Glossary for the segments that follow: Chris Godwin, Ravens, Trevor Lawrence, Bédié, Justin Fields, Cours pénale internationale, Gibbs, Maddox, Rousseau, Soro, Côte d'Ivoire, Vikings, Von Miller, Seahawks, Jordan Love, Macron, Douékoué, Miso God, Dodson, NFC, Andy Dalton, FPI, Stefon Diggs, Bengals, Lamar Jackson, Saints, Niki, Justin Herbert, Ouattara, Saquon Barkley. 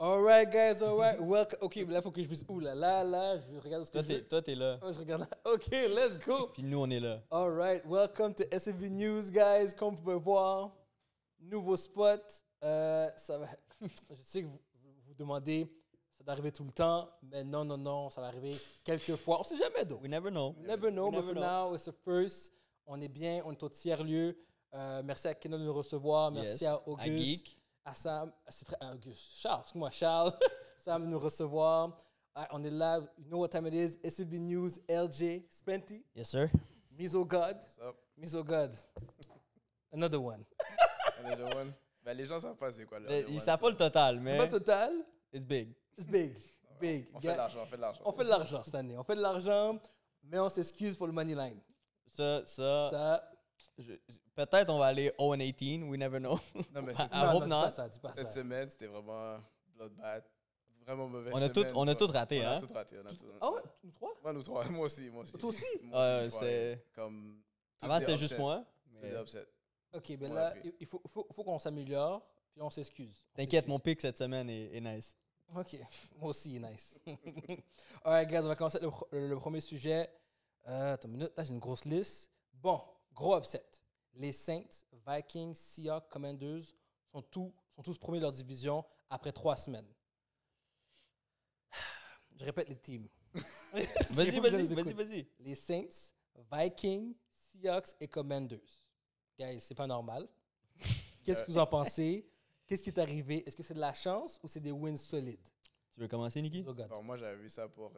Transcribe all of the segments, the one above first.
Alright, guys, alright. Welcome. OK, mais là, il faut que je puisse... Ouh là là, là, je regarde ce que je veux. Toi, t'es là. Oh, je regarde là. OK, let's go. Puis nous, on est là. Alright, welcome to SFB News, guys. Comme vous pouvez voir, nouveau spot. Ça va... Je sais que vous demandez... Ça doit arriver tout le temps, mais non, non, non, ça va arriver quelques fois. On sait jamais d'autres. We never know. We never know, but for now, it's a first. On est bien, on est au tiers lieu. Merci à Kenan de nous recevoir. Merci à Auguste. À Sam. À Auguste. Charles, excuse-moi, Charles. Sam de nous recevoir. On est là. You know what time it is. SFB News, LJ, Spenty. Yes, sir. Miso God. What's up? Miso God. Another one. Another one. Ben, les gens ne savent pas c'est quoi. Ils ne savent pas le total, mais. Pas total. It's big. Big. On fait de l'argent cette année. On fait de l'argent, mais on s'excuse pour le money line. Ça. Peut-être on va aller 0-18, we never know. Non, mais dis pas ça. Cette semaine, c'était vraiment bloodbath. Vraiment mauvaise semaine. On a tout raté. Ah ouais, nous trois? Ouais, nous trois. Moi aussi. Toi aussi? Avant, c'était juste moi. C'était upset. OK, ben là, il faut qu'on s'améliore, puis on s'excuse. T'inquiète, mon pick cette semaine est nice. OK. Moi aussi, nice. All right, guys, on va commencer le premier sujet. Attends une minute. Là, j'ai une grosse liste. Bon, gros upset. Les Saints, Vikings, Seahawks, Commanders sont tous premiers de leur division après 3 semaines. Je répète les teams. Vas-y. Les Saints, Vikings, Seahawks et Commanders. Guys, c'est pas normal. Qu'est-ce que vous en pensez? Qu'est-ce qui est arrivé? Est-ce que c'est de la chance ou c'est des wins solides? Tu veux commencer, Niki? Bon, moi, j'avais vu ça pour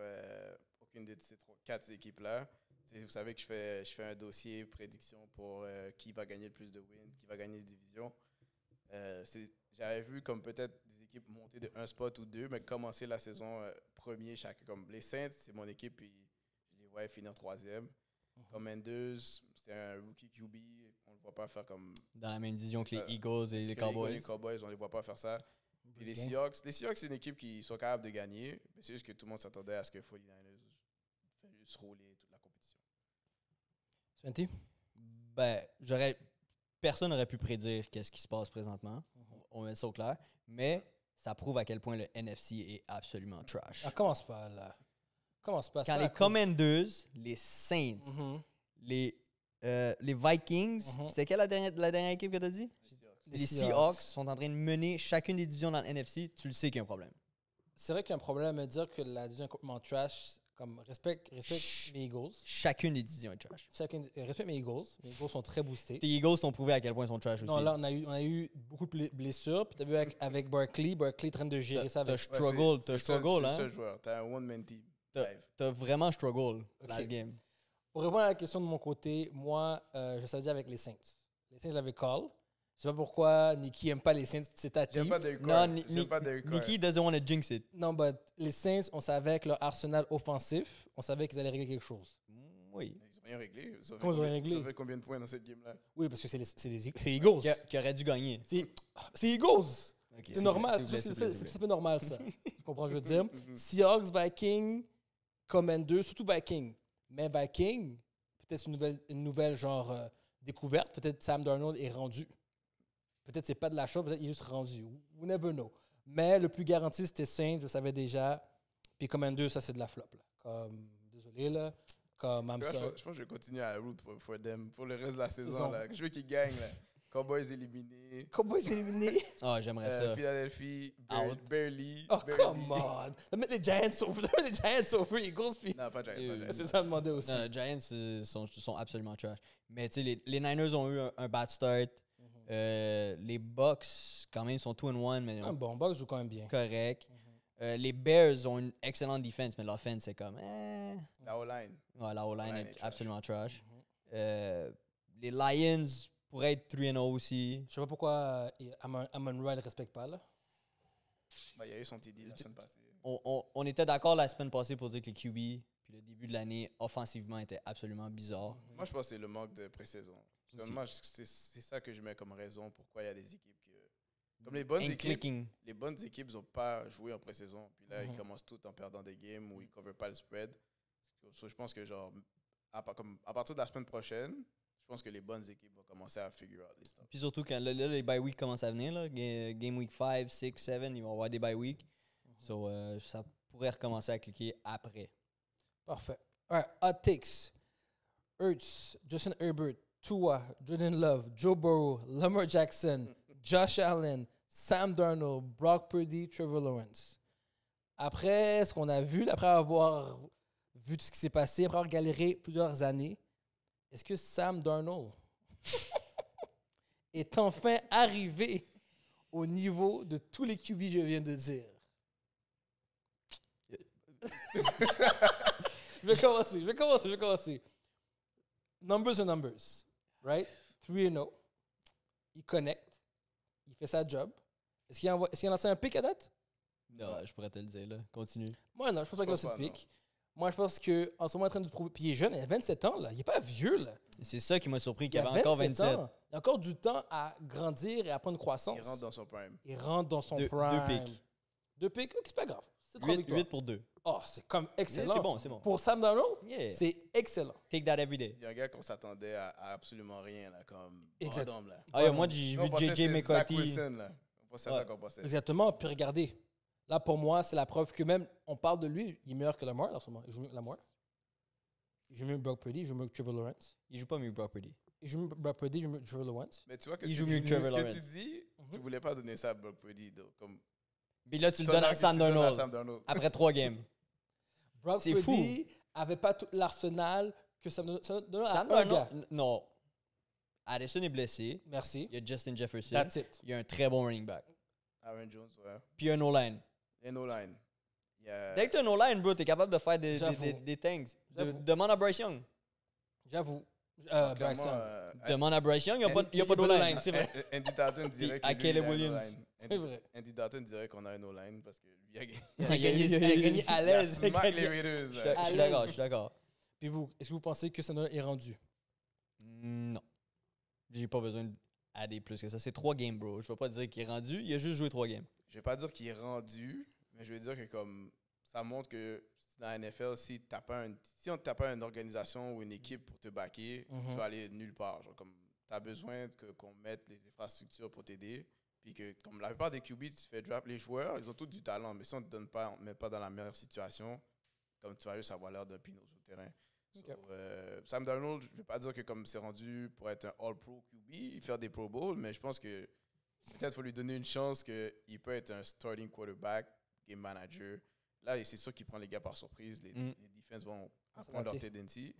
aucune des ces 4 équipes-là. Vous savez que je fais un dossier prédiction pour qui va gagner le plus de wins, qui va gagner les divisions. J'avais vu comme peut-être des équipes monter de 1 spot ou 2, mais commencer la saison premier chacun. Comme les Saints, c'est mon équipe, puis je les vois finir 3e. Commanders, c'était un rookie QB. On ne le voit pas faire comme... Dans la même division que les Eagles et les Cowboys. Les Cowboys, on ne les voit pas faire ça. Puis les Seahawks. Les Seahawks, c'est une équipe qui sont capables de gagner. C'est juste que tout le monde s'attendait à ce que 49ers fasse juste rouler toute la compétition. Spenty? Ben, personne n'aurait pu prédire qu'est-ce qui se passe présentement. On met ça au clair. Mais ça prouve à quel point le NFC est absolument trash. Ah, commence pas là. Quand les Commanders, les Saints, les Vikings, c'est quelle la dernière équipe que tu as dit? Les Seahawks sont en train de mener chacune des divisions dans le NFC. Tu le sais qu'il y a un problème. C'est vrai qu'il y a un problème à dire que la division est complètement trash. Comme respect mes Eagles. Chacune des divisions est trash. Respect mes Eagles. Mes Eagles sont très boostés. Tes Eagles t'ont prouvé à quel point ils sont trash aussi. Non, là, on a eu beaucoup de blessures. Puis t'as vu avec Barkley. Barkley train de gérer ça avec... T'as struggle, hein? C'est ce joueur. T'as un one-man team. T'as vraiment struggle last game. Pour répondre à la question de mon côté, moi, je savais déjà avec les Saints. Les Saints, je l'avais call. Je sais pas pourquoi Niki n'aime pas les Saints. C'est ta team. J'aime pas Derrick Henry. Niki doesn't want to jinx it. Non, mais les Saints, on savait avec leur arsenal offensif, on savait qu'ils allaient régler quelque chose. Oui. Ils n'ont rien réglé. Comment ils ont rien réglé? Ils ont fait combien de points dans cette game-là? Oui, parce que c'est les Eagles. Qui auraient dû gagner. C'est Eagles. Okay, c'est normal. C'est tout à fait normal, ça. Tu comprends ce que je veux dire? Seahawks, Vikings, Commanders, surtout Vikings. Mais Vikings, peut-être une nouvelle genre découverte. Peut-être Sam Darnold est rendu. Peut-être c'est pas de la chance, peut-être il est juste rendu. We never know. Mais le plus garanti, c'était Saints, je le savais déjà. Puis Commanders, ça, c'est de la flop. Là. Comme, désolé, là. Comme, I'm sorry. Je pense que je vais continuer à root for them pour le reste de la saison. Là. Je veux qu'ils gagnent, là. Cowboys éliminés. Ah, oh, j'aimerais ça. Philadelphie, barely. Oh, come on. T'as mis les Giants over. Eagles, puis... Non, pas Giants. C'est ça demandé aussi. Non, les Giants sont absolument trash. Mais tu sais, les Niners ont eu un bad start. Les Bucks, quand même, sont 2-1. Mais bon, Bucks joue quand même bien. Correct. Les Bears ont une excellente défense, mais l'offense, c'est comme... La O-line. Ouais, la O-line est absolument trash. Les Lions... pourrait être 3-0 aussi. Je sais pas pourquoi Amon Ra ne respecte pas, là. Ben, il y a eu son TD la semaine passée. On était d'accord la semaine passée pour dire que les QB, puis le début de l'année, offensivement, était absolument bizarre. Moi, je pense que c'est le manque de pré-saison. C'est ça que je mets comme raison pourquoi il y a des équipes qui... Comme les bonnes équipes n'ont pas joué en pré-saison. Puis là, ils commencent toutes en perdant des games où ils ne couvrent pas le spread. Je pense que, genre, à partir de la semaine prochaine... pense que les bonnes équipes vont commencer à figure out les stops. Puis surtout quand là, les bye week commencent à venir, là, game week 5, 6, 7, ils vont avoir des bye week. So, ça pourrait recommencer à cliquer après. Parfait. All right, hot takes. Hurts, Justin Herbert, Tua, Jordan Love, Joe Burrow, Lamar Jackson, Josh Allen, Sam Darnold, Brock Purdy, Trevor Lawrence. Après ce qu'on a vu, après avoir vu tout ce qui s'est passé, après avoir galéré plusieurs années, est-ce que Sam Darnold est enfin arrivé au niveau de tous les QB que je viens de dire? Je vais commencer. Numbers are numbers, right? 3-0. Il connecte. Il fait sa job. Est-ce qu'il a lancé un pick à date? Non, je pourrais te le dire, là. Continue. Moi, non, je pense pas qu'il a lancé de pick. Moi, je pense qu'en ce moment, il est en train de prouver. Puis il est jeune, il a 27 ans, là. Il n'est pas vieux, là. C'est ça qui m'a surpris, qu'il avait encore 27. Il a encore du temps à grandir et à prendre croissance. Il rentre dans son prime. Il rentre dans son prime. Deux picks, c'est pas grave. C'est 8 pour 2. Oh, c'est comme excellent. Yeah, c'est bon. Pour Sam Darnold, yeah, c'est excellent. Take that every day. Il y a un gars qu'on s'attendait à absolument rien, là, comme Adam, là. Ah, ouais, moi, j'ai vu JJ McCarthy. Exactement. Puis regardez, là, pour moi, c'est la preuve que même, on parle de lui, il est meilleur que Lamar, en ce moment. Il joue mieux que Lamar. Il joue mieux que Brock Purdy, il joue mieux que Trevor Lawrence. Il joue pas mieux que Brock Purdy. Il joue mieux que Brock Purdy, il joue mieux que Trevor Lawrence. Mais tu vois, ce que tu dis, tu voulais pas donner ça à Brock Purdy, donc, comme... Puis là, tu le donnes à Sam Darnold après 3 games. Brock Purdy avait pas tout l'arsenal que Sam Darnold. Non. Addison est blessé. Merci. Il y a Justin Jefferson. That's it. Il y a un très bon running back. Aaron Jones, ouais. Puis un O-line. Dès que tu as un O-line, bro, tu es capable de faire des things. Demande à Bryce Young. J'avoue. Demande à Bryce Young, il n'y a pas d'O-line, c'est vrai. Andy Dalton dirait qu'il Williams. C'est vrai. Andy Dalton dirait qu'on a une O-line parce qu'il a gagné à l'aise. Je suis d'accord. Puis vous, est-ce que vous pensez que ça est rendu? Non. J'ai pas besoin d'adder plus que ça. C'est 3 games, bro. Je vais pas dire qu'il est rendu. Il a juste joué 3 games. Je vais pas dire qu'il est rendu, mais je vais dire que comme ça montre que... Dans la NFL, si on ne t'a pas une organisation ou une équipe pour te backer, tu vas aller nulle part. Tu as besoin qu'on mette les infrastructures pour t'aider. Puis que, comme la plupart des QB, tu fais draft les joueurs, ils ont tous du talent. Mais si on ne te met pas dans la meilleure situation, comme tu vas juste avoir l'air d'un pinot sur le terrain. Okay. So, Sam Darnold, je ne vais pas dire que comme c'est rendu pour être un All-Pro QB, faire des Pro Bowl, mais je pense que peut-être faut lui donner une chance qu'il peut être un starting quarterback, game manager. Là, c'est sûr qu'il prend les gars par surprise. Les defenses vont prendre leur tendency.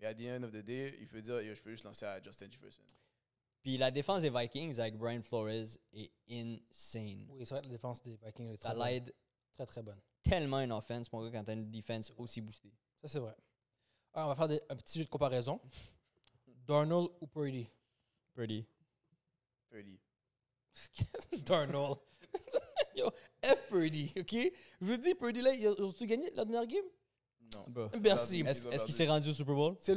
Mais à the end of the day, il peut dire je peux juste lancer à Justin Jefferson. Puis la défense des Vikings avec Brian Flores est insane. Oui, c'est vrai que la défense des Vikings est très bonne. Ça l'aide. Très, très bonne. Tellement une offense, mon gars, quand tu as une défense aussi boostée. Ça, c'est vrai. Alors, on va faire un petit jeu de comparaison. Darnold ou Purdy? Purdy. Darnold. Yo, F. Purdy, OK? Je vous dis, Purdy, là, ils ont-tu gagné la dernière game? Non. Bro. Merci. Est-ce qu'il s'est rendu au Super Bowl? C'est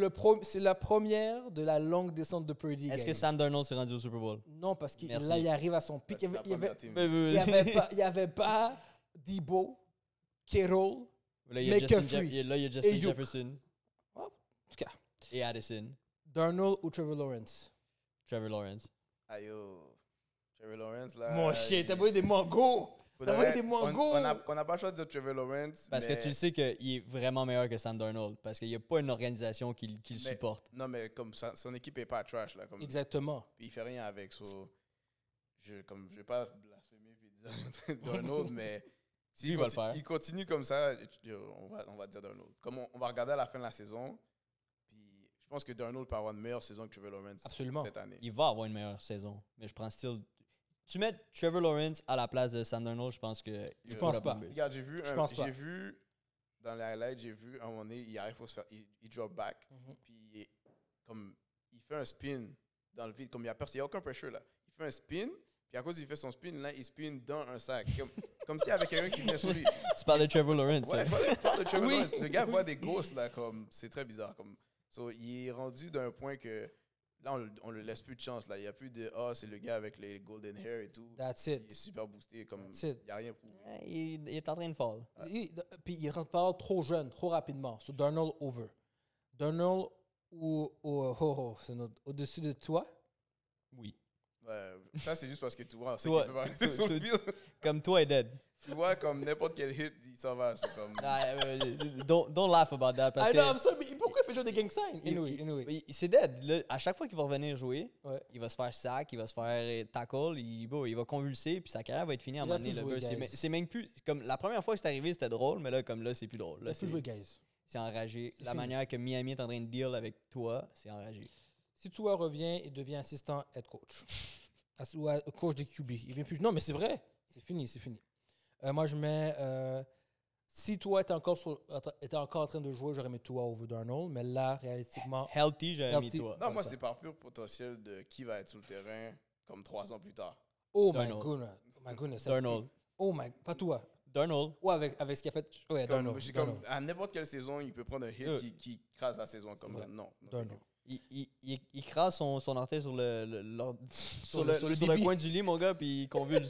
la première de la longue descente de Purdy. Est-ce que Sam Darnold s'est rendu au Super Bowl? Non, parce que là, il arrive à son pic. Il n'y avait pas Debo, Carroll, McCaffrey. Là, il y a Justin Jefferson. Oh, en tout cas. Et Addison. Darnold ou Trevor Lawrence? Trevor Lawrence. Aïe. Trevor Lawrence, là. Mon chien, t'as volé des mangos! On n'a pas le choix de Trevor Lawrence. Parce que tu le sais qu'il est vraiment meilleur que Sam Darnold. Parce qu'il n'y a pas une organisation qui le supporte. Non, mais comme son équipe n'est pas trash, là. Comme, exactement. Il ne fait rien avec. So, je ne vais pas blasphémer et dire Darnold, mais s'il continue comme ça, on va dire Darnold. Comme on va regarder à la fin de la saison. Puis je pense que Darnold peut avoir une meilleure saison que Trevor Lawrence cette année. Il va avoir une meilleure saison. Mais je prends still. Tu mets Trevor Lawrence à la place de Sam Darnold, je pense que... Je pense pas. Regarde, j'ai vu dans les highlights, à un moment donné, il arrive, il drop back, puis il fait un spin dans le vide, comme il n'y a personne, il n'y a aucun pressure, là. Il fait un spin, puis à cause qu'il fait son spin, là, il spin dans un sac. Comme s'il y avait quelqu'un qui venait sur lui. Tu parles de Trevor Lawrence. Ouais, je parle de Trevor Lawrence. Le gars voit des ghosts, là, comme... C'est très bizarre, comme... So, il est rendu d'un point que... Là, on ne le laisse plus de chance. Là. Il n'y a plus de « Ah, oh, c'est le gars avec les golden hair et tout. » That's it. Il est super boosté. Comme il n'y a rien pour... Il est en train de fall. Puis il rentre trop jeune, trop rapidement. So, Darnold over. Darnold au-dessus de toi? Oui. Ça, c'est juste parce que tu vois, c'est qu'il peut pas rester sur le field. Comme toi est dead. Tu vois, comme n'importe quel hit, il s'en va. Comme... don't laugh about that. Parce que I'm sorry, mais pourquoi il fait jouer des gang signs? C'est dead. Là, à chaque fois qu'il va revenir jouer, il va se faire sack, il va se faire tackle, il va convulser, puis sa carrière va être finie à un moment donné. C'est même plus. Comme la première fois que c'est arrivé, c'était drôle, mais là, comme là, c'est plus drôle. Là, c'est joué, guys. C'est enragé. La manière que Miami est en train de deal avec toi, c'est enragé. Si Tua revient et devient assistant head coach, ou coach des QB, il vient plus. Non, mais c'est vrai. C'est fini, c'est fini. Moi, je mets... si Tua était encore en train de jouer, j'aurais mis Tua over Darnold, mais là, réalistiquement... Healthy, j'aurais mis Tua. Non, moi, c'est par pur potentiel de qui va être sur le terrain comme 3 ans plus tard. Oh Darnold. My goodness. Darnold. Oh my... Pas Tua. Darnold. Ouais, avec ce qu'il a fait. Ouais, Darnold. À n'importe quelle saison, il peut prendre un hit qui crase la saison. Comme non. Darnold. Il crasse son orteil sur le coin du lit, mon gars, puis il convulse.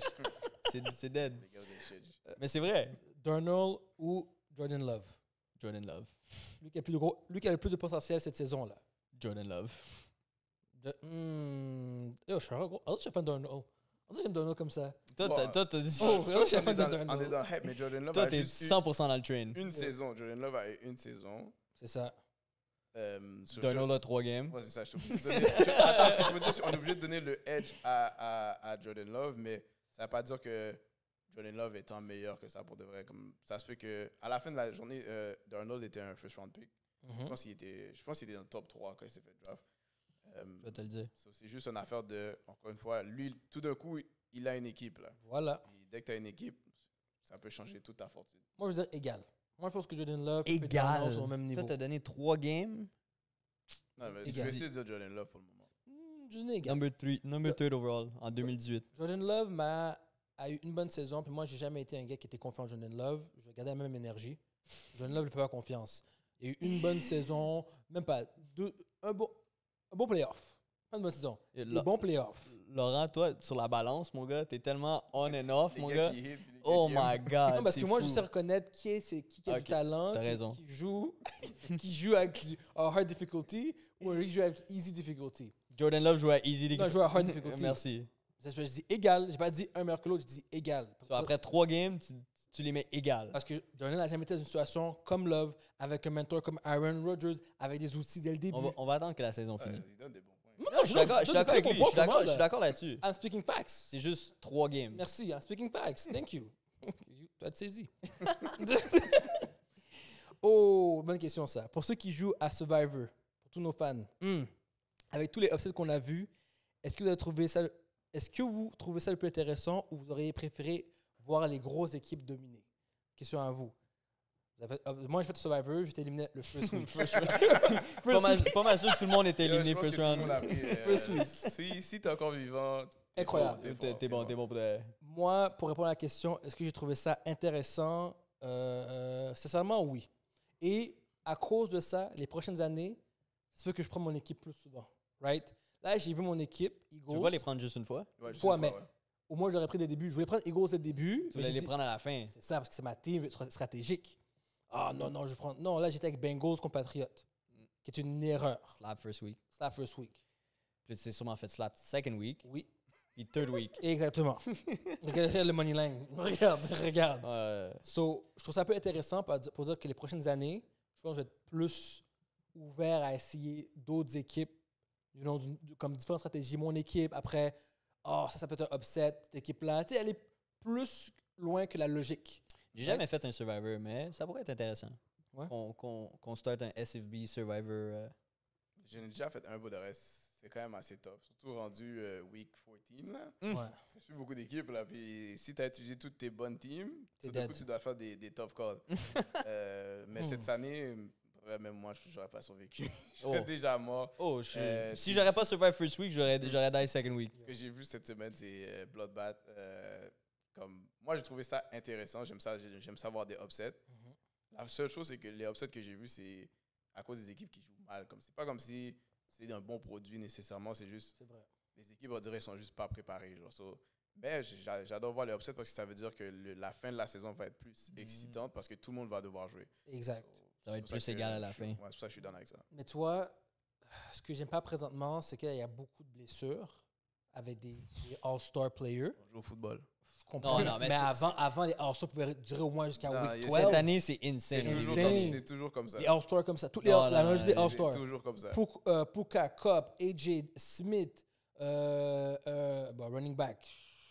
C'est dead. Mais c'est vrai. Darnold ou Jordan Love? Jordan Love. Lui qui a le plus de potentiel cette saison-là. Jordan Love. Yo, je suis fan de Darnold. On dirait que j'aime Darnold comme ça. Toi, t'as dit... On est dans le hype, mais Jordan Love... Toi, t'es 100% dans le train. Une saison. Jordan Love a eu une saison. C'est ça. Darnold a 3 games. Ouais, c'est ça, je trouve. On est obligé de donner le edge à Jordan Love, mais ça ne veut pas dire que Jordan Love est tant meilleur que ça pour de vrai. Comme, ça se fait qu'à la fin de la journée, Darnold était un first round pick. Je pense qu'il était dans le top 3 quand il s'est fait draft. Je vais te le dire. C'est juste une affaire de, encore une fois, lui, tout d'un coup, il a une équipe. Là. Voilà. Et dès que tu as une équipe, ça peut changer toute ta fortune. Moi, je veux dire égal. Moi, je pense que Jordan Love et Darnold sont au même niveau. Toi, t'as donné 3 games. Non, mais je vais essayer de dire Jordan Love pour le moment. Jordan égal. Number 3 overall en 2018. Jordan Love a eu une bonne saison, puis moi, j'ai jamais été un gars qui était confiant en Jordan Love. Je gardais la même énergie. Jordan Love, je ne fais pas confiance. Il y a eu une bonne saison, même pas deux, un bon playoff. Pas une bonne saison. Bon playoff. Laurent, toi, sur la balance, mon gars, t'es tellement on and off, mon gars. Oh my God. Non, parce que moi, je sais reconnaître qui a du talent, qui joue avec hard difficulty ou qui joue avec easy difficulty. Jordan Love joue à easy difficulty. Non, joue à hard difficulty. Merci. Je dis égal. J'ai pas dit un meilleur que l'autre, je dis égal. Après 3 games, tu les mets égal. Parce que Jordan n'a jamais été dans une situation comme Love, avec un mentor comme Aaron Rodgers, avec des outils dès le début. On va attendre que la saison finisse. Non, je suis d'accord là-dessus. I'm speaking facts. C'est juste 3 games. Merci, I'm speaking facts. Thank you. Tu as saisi. Oh, bonne question ça. Pour ceux qui jouent à Survivor, pour tous nos fans, avec tous les upsets qu'on a vus, est-ce que vous trouvez ça le plus intéressant ou vous auriez préféré voir les grosses équipes dominer? Question à vous. Moi, j'ai fait Survivor, j'étais éliminé le first week. Pas mal sûr que tout le monde était éliminé first round. First week. Si t'es encore vivant, t'es incroyable. T'es bon pour les... Moi, pour répondre à la question, est-ce que j'ai trouvé ça intéressant? Sincèrement, oui. Et à cause de ça, les prochaines années, c'est que je prends mon équipe plus souvent. Right? Là, j'ai vu mon équipe, Eagles. Tu vas les prendre juste une fois? Ouais, juste une fois, mais... Ouais. Au moins, j'aurais pris des débuts. Je voulais prendre Eagles dès le début. Tu voulais les prendre à la fin. C'est ça, parce que c'est ma team stratégique. Ah non, je prends. Non, là, j'étais avec Bengals compatriotes, qui est une erreur. Slap first week. Puis tu t'es sûrement fait slap second week. Oui. Puis third week. Exactement. Regarde le money line. Regarde. Je trouve ça un peu intéressant pour dire que les prochaines années, je pense que je vais être plus ouvert à essayer d'autres équipes, comme différentes stratégies. Mon équipe, après, ça peut être un upset, cette équipe-là. Tu sais, elle est plus loin que la logique. J'ai jamais fait un Survivor, mais ça pourrait être intéressant. Ouais. Qu'on start un SFB Survivor. J'ai déjà fait un bout de reste. C'est quand même assez top. Surtout rendu week 14. Là. Ouais. Je suis beaucoup d'équipes. Puis si tu as utilisé toutes tes bonnes teams, du coup, tu dois faire des tough calls. Mais cette année, même moi, je n'aurais pas survécu. J'étais déjà mort. Si j'aurais pas survivé first week, j'aurais die second week. Ce que j'ai vu cette semaine, c'est Bloodbath. Moi, j'ai trouvé ça intéressant. J'aime ça voir des upsets. La seule chose, c'est que les upsets que j'ai vus, c'est à cause des équipes qui jouent mal. C'est pas comme si c'est un bon produit nécessairement. C'est juste. Les équipes, on dirait, sont juste pas préparées. Mais j'adore voir les upsets parce que ça veut dire que la fin de la saison va être plus excitante parce que tout le monde va devoir jouer. Exact. Ça va être plus égal à la fin. Ouais, c'est pour ça que je suis d'accord avec ça. Mais toi, ce que j'aime pas présentement, c'est qu'il y a beaucoup de blessures avec des All-Star players. On joue au football. Je comprends. Non, non, mais avant, les All-Stars pouvaient durer au moins jusqu'à Week 12. Cette année, c'est insane. C'est toujours comme ça. Les All-Stars comme ça. Toutes les la majorité des All-Stars. C'est toujours comme ça. Puka, Cobb, AJ Smith, running back.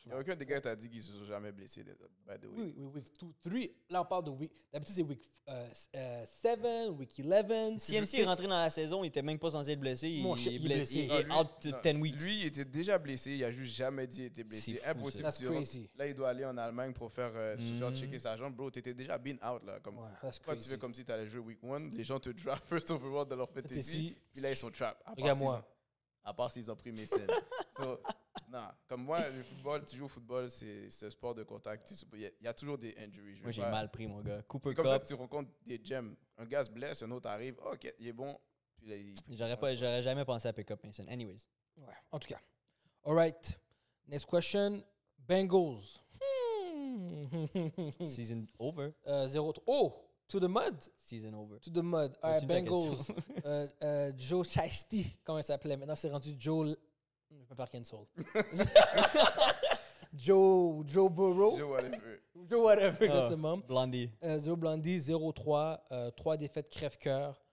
Il n'y a aucun des gars qui t'a dit qu'ils ne se sont jamais blessés. By the way. Oui, week 2, 3. Là, on parle de week. D'habitude, c'est week 7, week 11. CMC est rentré dans la saison, il n'était même pas censé être blessé. Il est blessé. Il est out 10 weeks. Lui, il était déjà blessé. Il n'a juste jamais dit qu'il était blessé. Impossible. Là, il doit aller en Allemagne pour faire checker sa jambe. Bro, tu étais déjà been out. Là. Comme, ouais, quand tu fais comme si tu allais jouer week 1, les gens te draft first overall de leur fantasy. Puis là, ils sont trapped. Regarde-moi. À part s'ils ont pris mes scènes. Non, comme moi, le football, tu joues au football, c'est un sport de contact. Il y a toujours des injuries. Moi, j'ai mal pris, mon gars. C'est comme ça que tu rencontres des gems. Un gars se blesse, un autre arrive. Oh, OK, il est bon. J'aurais jamais pensé à pick-up, Mason. Anyways. Ouais, en tout cas. All right. Next question. Bengals. Season over. 0-3. Oh! To the mud. Season over. To the mud. All right, Bengals. Joe Chasty, comment il s'appelait? Maintenant, c'est rendu Joe... Je vais faire cancel. Joe Burrow. Joe whatever, exactement. Blondie. Joe Blondie, 0-3. 3 défaites crève-cœur.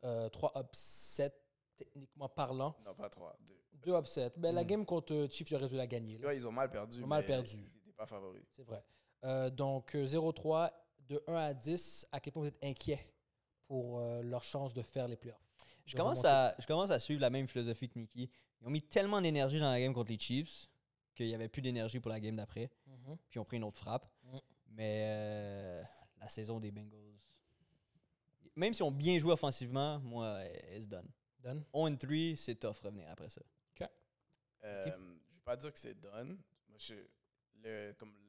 3 upsets, techniquement parlant. Non, pas 3. 2 upsets. Ben, la game contre Chiefs, il aurait dû la gagner. Là. Ouais, ils ont mal perdu. Ils ont mal perdu. Ils n'étaient pas favoris. C'est vrai. Donc, 0-3, de 1 à 10. À quel point vous êtes inquiet pour leur chance de faire les playoffs? Je commence à suivre la même philosophie que Niki. Ils ont mis tellement d'énergie dans la game contre les Chiefs qu'il n'y avait plus d'énergie pour la game d'après. Puis ils ont pris une autre frappe. Mais la saison des Bengals, même si on bien joué offensivement, moi, it's done. 1-3, c'est tough revenir après ça. OK. Je ne vais pas dire que c'est done.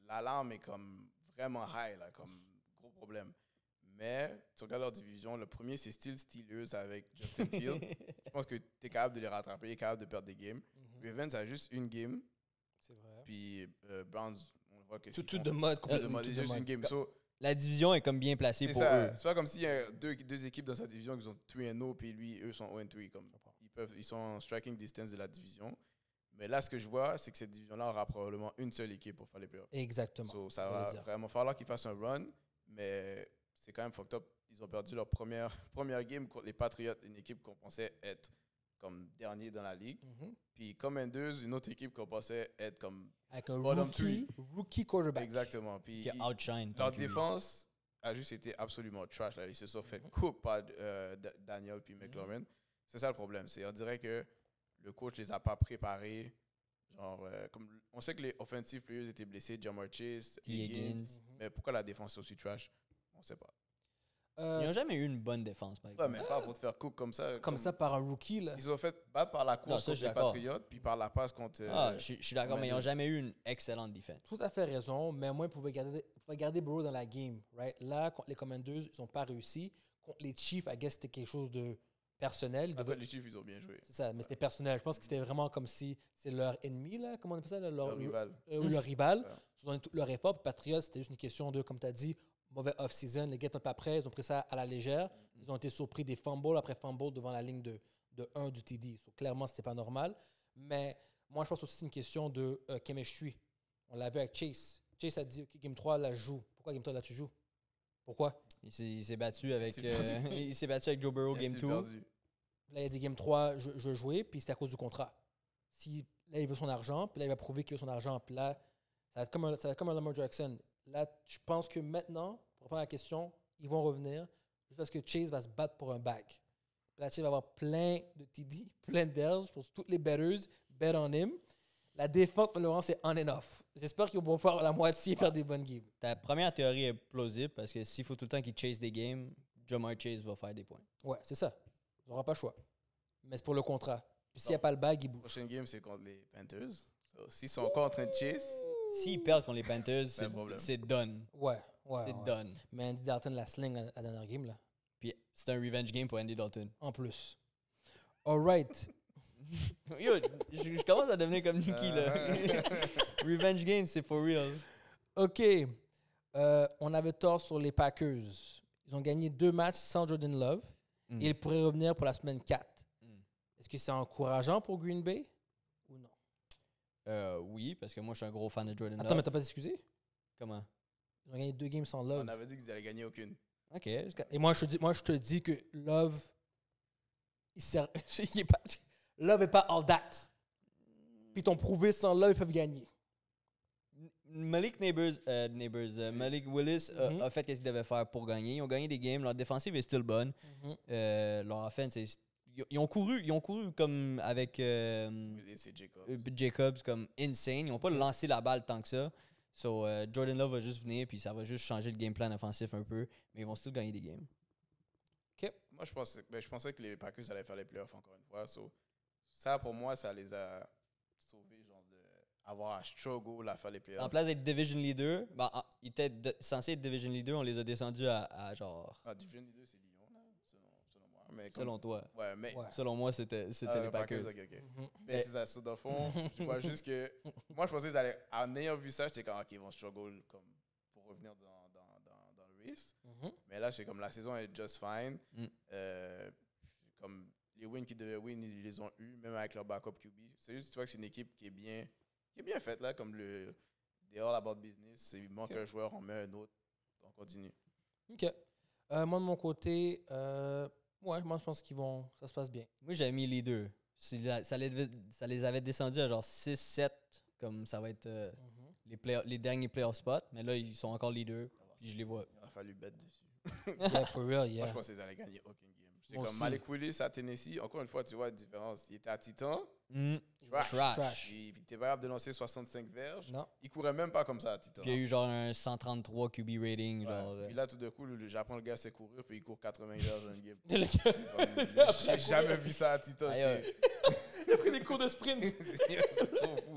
L'alarme est comme vraiment high, là, comme gros problème. Mais tu regardes leur division, le premier, c'est Steelers avec Justin Fields. Je pense que tu es capable de les rattraper, tu es capable de perdre des games. Ravens a juste une game. C'est vrai. Puis Browns, on voit que c'est... Tout de mode. C'est juste une game. La division est comme bien placée pour eux. C'est pas comme s'il y a deux équipes dans sa division qui sont 3-0, puis eux sont 1-3. Ils sont en striking distance de la division. Mais là, ce que je vois, c'est que cette division-là aura probablement une seule équipe pour faire les playoffs. Exactement. Ça va vraiment falloir qu'ils fassent un run, mais... C'est quand même fucked up. Ils ont perdu leur première game contre les Patriots, une équipe qu'on pensait être comme dernier dans la ligue. Puis Commanders, une autre équipe qu'on pensait être comme avec un rookie quarterback. Exactement. Puis leur défense a juste été absolument trash. Là. Ils se sont fait couper par Daniel puis McLaurin. C'est ça le problème. On dirait que le coach les a pas préparés. Genre, comme on sait que les offensive players étaient blessés, Ja'Marr Chase, Higgins. Mais pourquoi la défense est aussi trash? On sait pas. Ils n'ont jamais eu une bonne défense, par exemple. Ouais, mais pas pour te faire coupe comme ça. Comme ça, par un rookie, là. Ils ont fait battre par la course contre les Patriots, puis par la passe contre... je suis d'accord, mais ils n'ont jamais eu une excellente défense. Tout à fait raison, mais au moins, ils pouvaient garder Burrow dans la game, right? Là, contre les Commanders, ils n'ont pas réussi. Contre les Chiefs, I guess, c'était quelque chose de personnel. Après, les Chiefs, ils ont bien joué. C'est ça, mais c'était personnel. Je pense que c'était vraiment comme si c'est leur ennemi, là, comment on appelle ça? Leur rival. Leur rival. Ils ont donné tout leur effort. Patriots, c'était juste une question de, comme tu as dit, mauvais off-season, les gars n'étaient pas prêts, ils ont pris ça à la légère. Ils ont été surpris des fumbles après fumble devant la ligne de 1 du TD. So, clairement, ce n'était pas normal. Mais moi, je pense aussi que c'est une question de chemistry. On l'a vu avec Chase. Chase a dit, OK, Game 3, là, je joue. Pourquoi Game 3, là, tu joues? Pourquoi? Il s'est battu avec Joe Burrow Game 2. Là, il a dit Game 3, je veux jouer, puis c'est à cause du contrat. Là, il veut son argent, puis là, il va prouver qu'il veut son argent. Puis là, ça va être comme un Lamar Jackson. Là, je pense que maintenant, pour répondre à la question, ils vont revenir juste parce que Chase va se battre pour un back. Là, Chase va avoir plein de TD, plein d'airs pour toutes les betters, bet on him. La défense, Laurent, c'est on and off. J'espère qu'ils vont faire la moitié faire des bonnes games. Ta première théorie est plausible parce que s'il faut tout le temps qu'ils chase des games, Ja'Marr Chase va faire des points. Ouais, c'est ça. Ils n'auront pas le choix. Mais c'est pour le contrat. Puis s'il n'y a pas le back, il bouge. La prochaine game, c'est contre les Panthers. S'ils sont encore en train de chase... S'ils perdent contre les Panthers, c'est done. Ouais. C'est done. Mais Andy Dalton la sling à la dernière game, là. Puis c'est un revenge game pour Andy Dalton. En plus. All right. Yo, je commence à devenir comme Niki, là. Revenge game, c'est for real. OK. On avait tort sur les Packers. Ils ont gagné 2 matchs sans Jordan Love. Et ils pourraient revenir pour la semaine 4. Est-ce que c'est encourageant pour Green Bay ou non? Oui, parce que moi, je suis un gros fan de Jordan Love. Attends, mais t'as pas excusé? Comment? Ils ont gagné 2 games sans Love. On avait dit qu'ils allaient gagner aucune. OK. Et moi, je te dis que Love... Love n'est pas all that. Puis ils t'ont prouvé sans Love, ils peuvent gagner. Malik Willis a fait ce qu'il devait faire pour gagner. Ils ont gagné des games. Leur défensive est still bonne. Leur offense est... Ils ont couru comme avec Jacobs comme insane. Ils n'ont pas lancé la balle tant que ça. So, Jordan Love va juste venir puis ça va juste changer le game plan offensif un peu. Mais ils vont still gagner des games. OK. Moi, je pensais que les Packers allaient faire les playoffs encore une fois. So, ça, pour moi, ça les a sauvés genre d'avoir un struggle à faire les playoffs. En place d'être Division Leader, ben, ils étaient censés être Division Leader. On les a descendus à genre… Ah, Division Leader, c'est… Mais comme, selon toi. Ouais, mais ouais. Selon moi, c'était les Packers. Okay. Mais c'est ça, dans le fond, je vois juste que... Moi, je pensais qu'ils allaient... En ayant vu ça, j'étais comme, OK, ils vont struggle comme, pour revenir dans le race. Mais là, c'est comme, la saison est just fine. Comme les wins qu'ils devaient win, ils les ont eus, même avec leur backup QB. C'est juste, tu vois, que c'est une équipe qui est bien faite, là, comme le... They all about business. Il manque un joueur, on met un autre. On continue. OK. Moi, de mon côté... Ouais, moi, je pense qu'ils vont... Ça se passe bien. Moi, j'avais mis les deux. Ça les avait descendus à genre 6-7, comme ça va être les derniers playoff spots. Mais là, ils sont encore les deux, puis je les vois. Il a fallu bet dessus. Yeah, for real, yeah. Moi, je pense qu'ils allaient gagner aucune game. J'étais comme Malik Willis à Tennessee. Encore une fois, tu vois la différence. Il était à Titan. Trash. Il était pas capable de lancer 65 verges. Non. Il courait même pas comme ça à Titan. Puis il y a eu genre un 133 QB rating. Ouais. Genre. Puis là, tout de coup, j'apprends le gars sait courir, puis il court 80 verges dans une game. J'ai jamais vu ça à Titan. Il a pris des cours de sprint. C'est trop fou.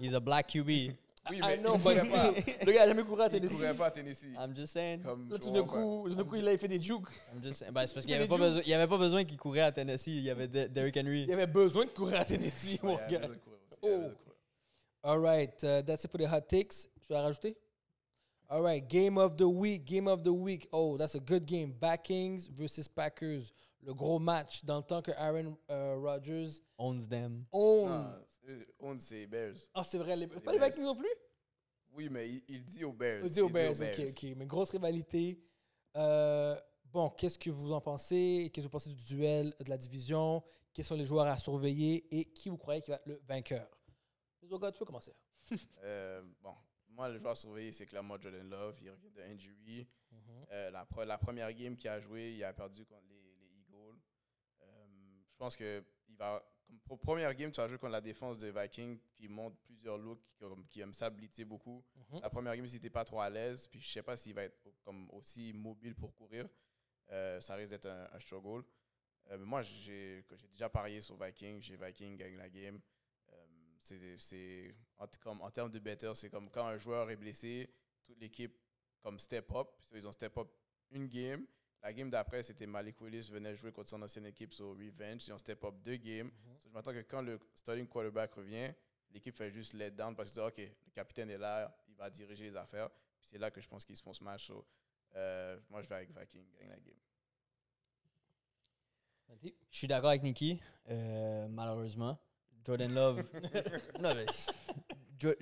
He's a black QB. Oui, mais non, le gars n'a jamais couru à Tennessee. Il ne courait pas à Tennessee. I'm just saying. Là, tout d'un coup, il a fait des jukes. Ben, c'est parce qu'il n'y avait pas besoin qu'il courait à Tennessee. Il y avait Derrick Henry. Il avait besoin de courir à Tennessee, mon gars. Il avait besoin de courir aussi. All right. That's it for the hot takes. Tu vas rajouter? All right. Game of the week. Oh, that's a good game. Vikings versus Packers. Le gros match dans le temps que Aaron Rodgers owns them. Owns c'est Bears. Ah, c'est vrai. Pas les Vikings non plus? Oui, mais il dit aux Bears. Il dit aux Bears. OK. Mais grosse rivalité. Bon, qu'est-ce que vous en pensez? Qu'est-ce que vous pensez du duel, de la division? Quels sont les joueurs à surveiller? Et qui vous croyez qui va être le vainqueur? Les autres gars, tu peux commencer. Bon, moi, le joueur à surveiller, c'est clairement Jordan Love. Il revient de injury. La première game qu'il a joué, il a perdu contre Je pense que il va, comme pour première game, tu vas jouer contre la défense des Vikings qui montre plusieurs looks, qui aime ça blitzer beaucoup. La première game, si tu n'es pas trop à l'aise, puis je ne sais pas s'il va être comme aussi mobile pour courir, ça risque d'être un struggle. Mais moi, j'ai déjà parié sur Vikings. J'ai Vikings gagne la game. En termes de better, c'est comme quand un joueur est blessé, toute l'équipe comme step up. Ils ont step up une game. La game d'après, c'était Malik Willis venait jouer contre son ancienne équipe sur Revenge. Ils ont step up 2 games. So, je m'attends que quand le starting quarterback revient, l'équipe fait juste let down parce que OK, le capitaine est là, il va diriger les affaires. C'est là que je pense qu'ils se font ce match. So, moi, je vais avec Viking, gagne la game. Je suis d'accord avec Niki, malheureusement. Jordan Love.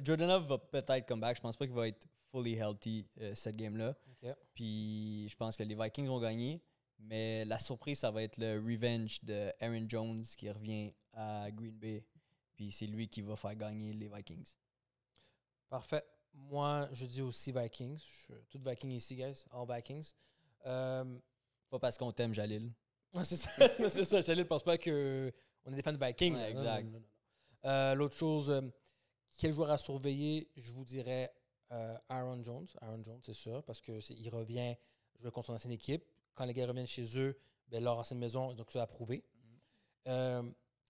Jordan Love va peut-être come back. Je pense pas qu'il va être fully healthy cette game-là. Okay. Puis je pense que les Vikings vont gagner. Mais la surprise, ça va être le revenge de Aaron Jones qui revient à Green Bay. Puis c'est lui qui va faire gagner les Vikings. Parfait. Moi, je dis aussi Vikings. Je suis tout Viking ici, guys. En Vikings. Pas parce qu'on t'aime, Jalil. C'est ça. C'est ça. Jalil pense pas qu'on est des fans de Vikings. Ouais, exact. L'autre chose... quel joueur à surveiller? Je vous dirais Aaron Jones. Aaron Jones, c'est sûr, parce qu'il revient jouer contre son ancienne équipe. Quand les gars reviennent chez eux, ben, leur ancienne maison, ils ont tout ça à prouver.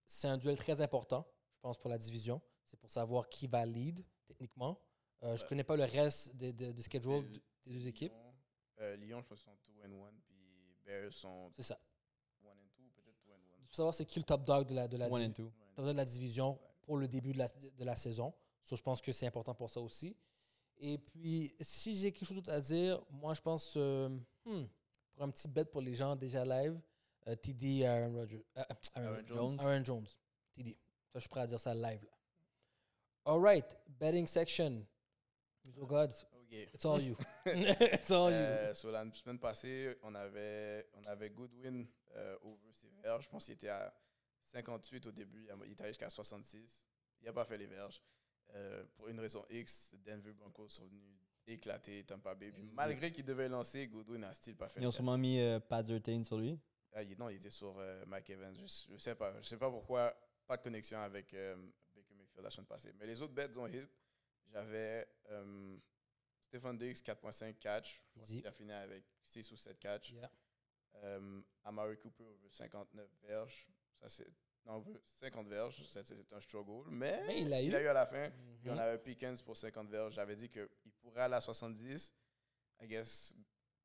C'est un duel très important, je pense, pour la division. C'est pour savoir qui va lead, techniquement. Je ne connais pas le reste du schedule des deux équipes. Lyon, je pense, sont 2-1, puis Bears sont 1-2, peut-être 2-1. Il faut savoir c'est qui le top dog de la division. Pour le début de la saison. So, je pense que c'est important pour ça aussi. Et puis, si j'ai quelque chose d'autre à dire, moi, je pense pour un petit bet pour les gens déjà live, TD à Aaron Jones. TD. Ça, je suis prêt à dire ça live. Là. All right. Betting section. Oh God. Okay. It's all you. It's all you. Sur la semaine passée, on avait Goodwin over ses verges. Je pense qu'il était à 58 au début. Il était jusqu'à 66. Il n'a pas fait les verges. Pour une raison X, Denver Broncos sont venus éclater Tampa Bay. Puis malgré qu'il devait lancer, Goodwin n'a still pas fait. Ils ont sûrement mis Pazertain sur lui. Ah, non, il était sur Mike Evans. Je ne sais pas. Je sais pas pourquoi. Pas de connexion avec Baker Mayfield la semaine passée. Mais les autres bêtes ont hit. J'avais Stefon Diggs, 4.5 catch. Il a fini avec 6 ou 7 catch. Yeah. Amari Cooper, 59 verges. Ça, c'est... Non, 50 verges, c'est un struggle, mais il a eu à la fin. Mm-hmm. Et on avait Pickens pour 50 verges. J'avais dit qu'il pourrait aller à 70. I guess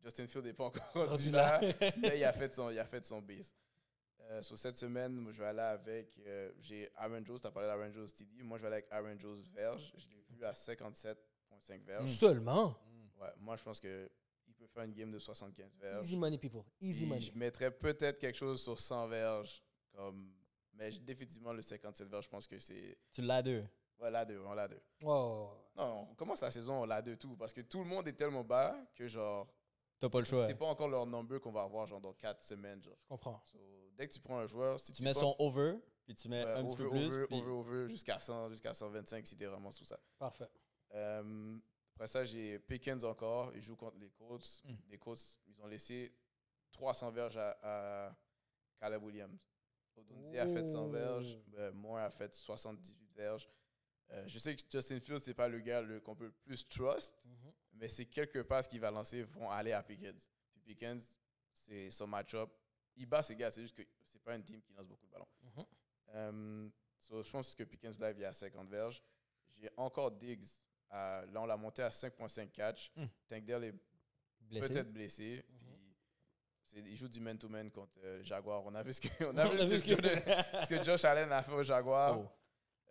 Justin Field n'est pas encore rendu là, mais il a fait son base. Sur cette semaine, moi, je vais aller avec j'ai Aaron Jones, tu as parlé d'Aaron Jones TD. Moi, je vais aller avec Aaron Jones verges. Je l'ai vu à 57.5 verges. Seulement? Ouais, moi, je pense que il peut faire une game de 75 verges. Easy money, people. Easy money. Je mettrais peut-être quelque chose sur 100 verges comme... Mais définitivement, le 57 verges, je pense que c'est... Tu l'as deux? Ouais, on l'a deux. Oh. Non, on commence la saison, on l'a deux tout. Parce que tout le monde est tellement bas que genre... T'as pas le choix. C'est pas encore leur number qu'on va avoir genre dans 4 semaines. Genre. Je comprends. So, dès que tu prends un joueur... Si tu mets son over, puis tu mets un petit peu plus. Over, jusqu'à 100, jusqu'à 125, si t'es vraiment sous ça. Parfait. Après ça, j'ai Pickens encore. Il joue contre les Colts. Mm. Les Colts, ils ont laissé 300 verges à Caleb Williams. Odunze a fait 100 verges, moi a fait 78 verges. Je sais que Justin Fields, c'est pas le gars qu'on peut le plus trust, mais c'est quelques passes qu'il va lancer vont aller à Pickens. Puis Pickens, c'est son match-up. Il bat ses gars, c'est juste que c'est pas une team qui lance beaucoup de ballons. So, je pense que Pickens live, il y a 50 verges. J'ai encore Diggs. Là, on l'a monté à 5.5 catch. Tankdale est peut-être blessé. Il joue du man-to-man contre Jaguar. On a vu ce que Josh Allen a fait au Jaguar. Oh.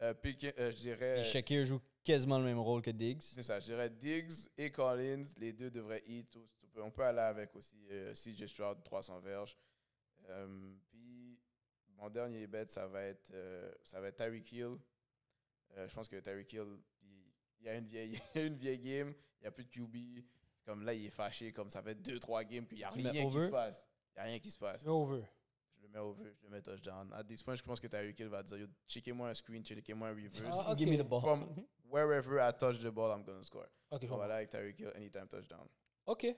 Je dirais... Shakir joue quasiment le même rôle que Diggs. C'est ça. Je dirais Diggs et Collins. Les deux devraient hit. On peut aller avec aussi CJ Stroud, 300 verges. Puis, mon dernier bet, ça va être Tyreek Hill. Je pense que Tyreek Hill, il y a une vieille game. Il n'y a plus de QB. Comme là, il est fâché, comme ça fait 2-3 games, puis il n'y a rien qui se passe. Il n'y a rien qui se passe. Je le mets over. Je le mets touchdown. À des points, je pense que Tyreek Hill va dire, checkez-moi un screen, checkez-moi un reverse. Give me the ball. From wherever I touch the ball, I'm going to score. Okay, so on va aller avec Tyreek Hill, anytime touchdown. OK, I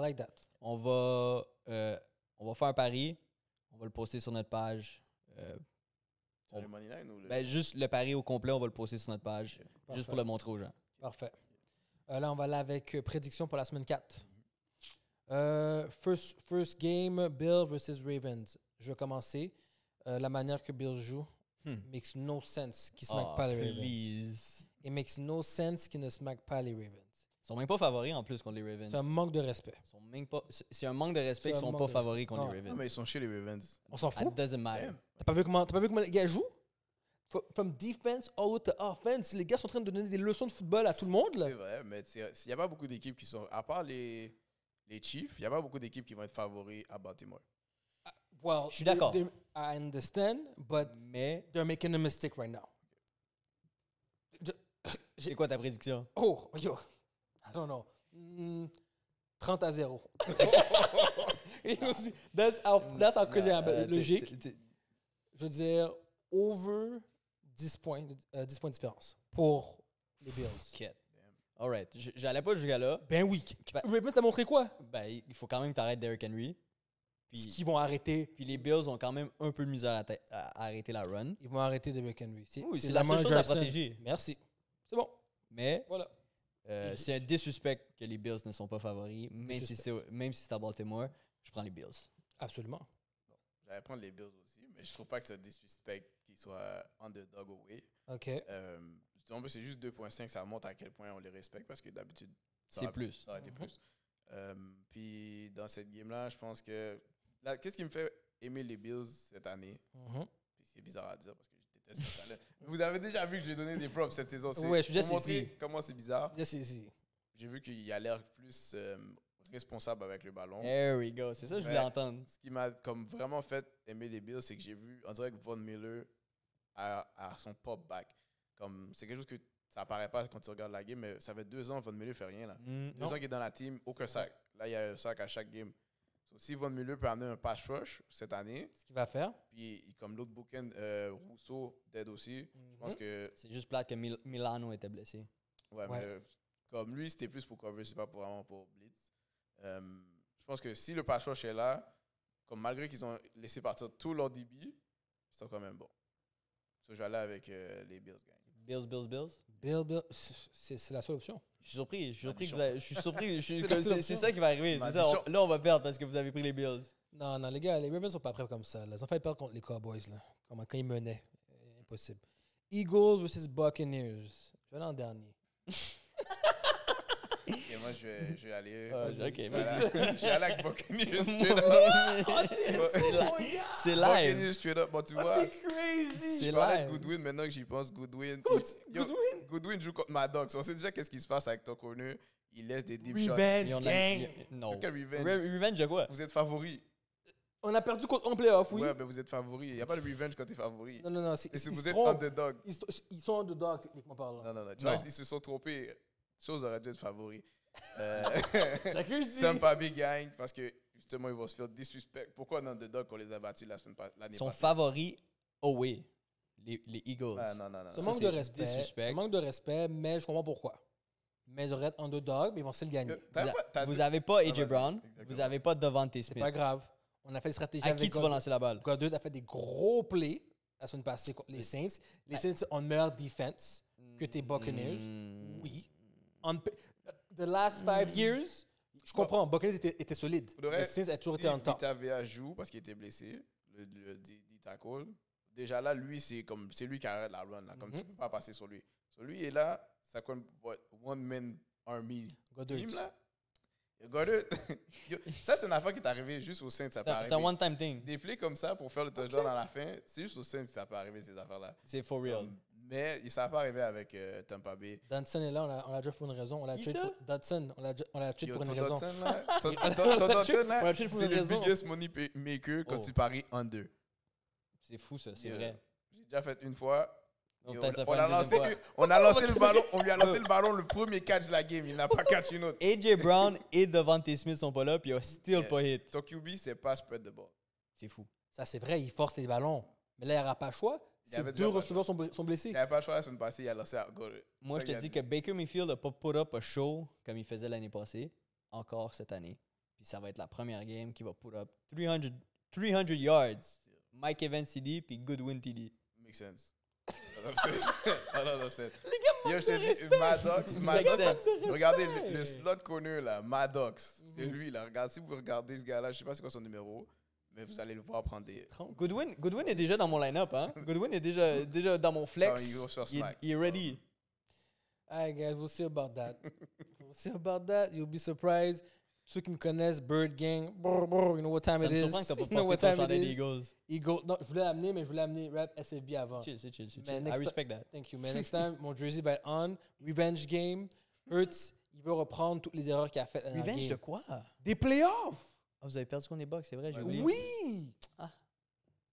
like that. On va faire un pari. On va le poster sur notre page. Le money line ou le... Ben, juste le pari au complet, on va le poster sur notre page. Okay. Juste pour le montrer aux gens. Parfait. Là, on va aller avec prédiction pour la semaine 4. First game, Bill versus Ravens. Je vais commencer. La manière que Bill joue makes no sense qu'il ne smack pas les Ravens. It makes no sense qu'il ne smack pas les Ravens. Ils sont même pas favoris en plus contre les Ravens. C'est un manque de respect. C'est un manque de respect qu'ils ne sont pas favoris contre les Ravens. Non, mais ils sont chez les Ravens. On s'en fout. It doesn't matter. T'as pas vu comment les gars jouent? From defense out to offense, les gars sont en train de donner des leçons de football à tout le monde. Là. C'est vrai, mais il n'y a pas beaucoup d'équipes qui sont... À part les Chiefs, il n'y a pas beaucoup d'équipes qui vont être favoris à Baltimore. Je suis d'accord. I understand, mais they're making a mistake right now. C'est quoi ta prédiction? Oh, yo, I don't know. 30-0. That's how logique. Je veux dire... Over 10 points, 10 points de différence pour les Bills. Okay. All right. J'allais pas jusqu'à là. Ben oui. Ravens t'a montré quoi? Ben, il faut quand même que t'arrêtes Derrick Henry. Puis ce qu'ils vont arrêter. Puis les Bills ont quand même un peu de misère à arrêter la run. Ils vont arrêter Derrick Henry. C'est la seule chose à protéger. Merci. C'est bon. Mais voilà. C'est un désuspect que les Bills ne sont pas favoris. Même si c'est à Baltimore, je prends les Bills. Absolument. Bon, j'allais prendre les Bills aussi, mais je trouve pas que c'est désuspect. Soit underdog away. OK. C'est juste 2.5, ça montre à quel point on les respecte parce que d'habitude, ça aurait été plus. Puis dans cette game-là, je pense que... Qu'est-ce qui me fait aimer les Bills cette année? Puis c'est bizarre à dire parce que je déteste ça. Vous avez déjà vu que j'ai donné des props cette saison. Oui, je suis juste ici. Comment c'est bizarre. J'ai vu qu'il a l'air plus responsable avec le ballon. There we go, c'est ça que je voulais entendre. Ce qui m'a comme vraiment fait aimer les Bills, c'est que j'ai vu, on dirait que Von Miller à son pop-back. C'est quelque chose que ça apparaît pas quand tu regardes la game, mais ça fait 2 ans Von Miller fait rien. Là. Deux ans qu'il est dans la team, aucun sac. Là, il y a un sac à chaque game. So, si Von Miller peut amener un pass rush cette année, ce qu'il va faire. Puis comme l'autre bouquin, Rousseau d'aide aussi. Je pense que c'est juste plate que Milano était blessé. Ouais. Mais comme lui, c'était plus pour cover, c'est pas vraiment pour blitz. Je pense que si le pass rush est là, comme malgré qu'ils ont laissé partir tout leur DB, c'est quand même bon. So, je vais aller avec les Bills gang. Bills. C'est la seule option. Je suis surpris. C'est ça qui va arriver. Là, on va perdre parce que vous avez pris les Bills. Non, les gars, les Ravens sont pas prêts comme ça. Là. Ils ont failli perdre contre les Cowboys. Là. Quand ils menaient. Impossible. Eagles versus Buccaneers. Je vais aller en dernier. Et moi, je vais aller. Ok, vas-y. Je vais aller avec Buccaneers. C'est live. Buccaneers, straight up. Bon, tu vois. C'est crazy. Je parlais de Goodwin maintenant que j'y pense. Goodwin joue contre Maddox. On sait déjà qu'est-ce qui se passe avec ton corner. Il laisse des deep shots. Revenge, gang. Non. Revenge à quoi? Vous êtes favori. On a perdu contre en playoff, oui. Ouais, mais vous êtes favori. Il n'y a pas de revenge quand t'es favori. Non. Si vous êtes underdog. Ils sont underdog, techniquement parlant. Non. Tu vois, ils se sont trompés. Chose aurait dû être favori. Tampa Bay gagne parce que justement, ils vont se faire disrespect. Pourquoi dans The Dog on les a battus l'année passée? Ils sont favoris, les Eagles. Non. Ce manque de respect, mais je comprends pourquoi. Mais ils auraient underdog, mais ils vont se le gagner. Vous n'avez pas AJ Brown, vous n'avez pas Devante Smith. C'est pas grave. On a fait des stratégies avec qui tu vas lancer la balle? Goddard a fait des gros plays la semaine passée contre les Saints. Les Saints ont une meilleure défense que tes Buccaneers. Oui. The last 5 years, je comprends, Buccaneers était solide. Les Saints a toujours été en temps. Vitavea joue parce qu'il était blessé, le D-tackle. Déjà là, lui, c'est lui qui arrête la run. Là, comme tu ne peux pas passer sur lui. Sur lui, et là, ça compte one-man army. Goddard. Ça, c'est une affaire qui est arrivée juste au Saints. C'est un one-time thing. Des plays comme ça pour faire le touchdown à la fin, c'est juste au Saints que ça peut arriver, ces affaires-là. C'est for real. Mais ça n'a pas arrivé avec Tampa Bay. Dodson est là, on l'a draft pour une raison. Dodson, on l'a tué pour une raison. Ton Dodson, là, c'est le biggest money maker quand tu paries en deux. C'est fou, ça, c'est vrai. J'ai déjà fait une fois. On a lancé le ballon, on lui a lancé le ballon, le premier catch de la game, il n'a pas catch une autre. AJ Brown et Devante Smith sont pas là, puis il n'a still pas hit. Ton QB, c'est pas spread the ball. C'est fou. Ça, c'est vrai, il force les ballons. Mais là, il n'aura pas le choix. Ces deux receveurs sont blessés. Il n'avait pas le choix la semaine passée, il a lancé à Goddard. Moi, je te dis que Baker Mayfield n'a pas put up a show comme il faisait l'année passée, encore cette année. Puis ça va être la première game qui va put up 300 yards. Mike Evans TD, puis Goodwin TD. Makes sense. I don't know. Les gars, Maddox. Regardez le slot connu, là, Maddox. C'est lui, là. Si vous regardez ce gars-là, je ne sais pas c'est quoi son numéro. Mais vous allez le voir prendre des... Goodwin est déjà dans mon line-up, hein? Goodwin est déjà dans mon flex. Il est ready. Alright, guys, we'll see about that. We'll see about that. You'll be surprised. Ceux qui me connaissent, Bird Gang, you know what time it is. Ça me surprend que t'as pas porté ton chandail des Eagles. Non, je voulais amener Rap SFB avant. Chill. I respect that. Thank you, man. Next time, mon jersey va être on. Revenge game. Hurts, il veut reprendre toutes les erreurs qu'il a faites dans la game. Revenge de quoi? Des playoffs! Ah, vous avez perdu contre les Bucks, c'est vrai, j'ai oublié. Oui! Ah.